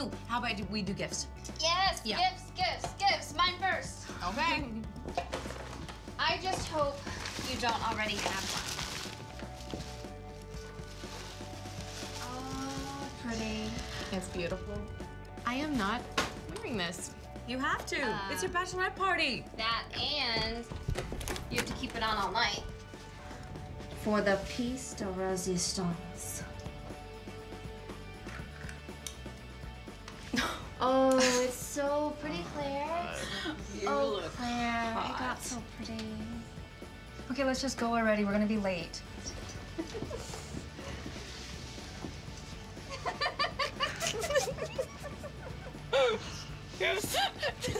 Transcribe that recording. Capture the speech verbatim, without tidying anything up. Ooh, how about we do gifts? Yes, yeah. gifts, gifts, gifts. Mine first. Okay. I just hope you don't already have one. Oh, pretty. It's beautiful. I am not wearing this. You have to. Uh, it's your bachelorette party. That and you have to keep it on all night. For the piece de resistance. Oh, it's so pretty, Claire. Oh, oh Claire, hot. It got so pretty. Okay, let's just go already. We're gonna be late. Yes.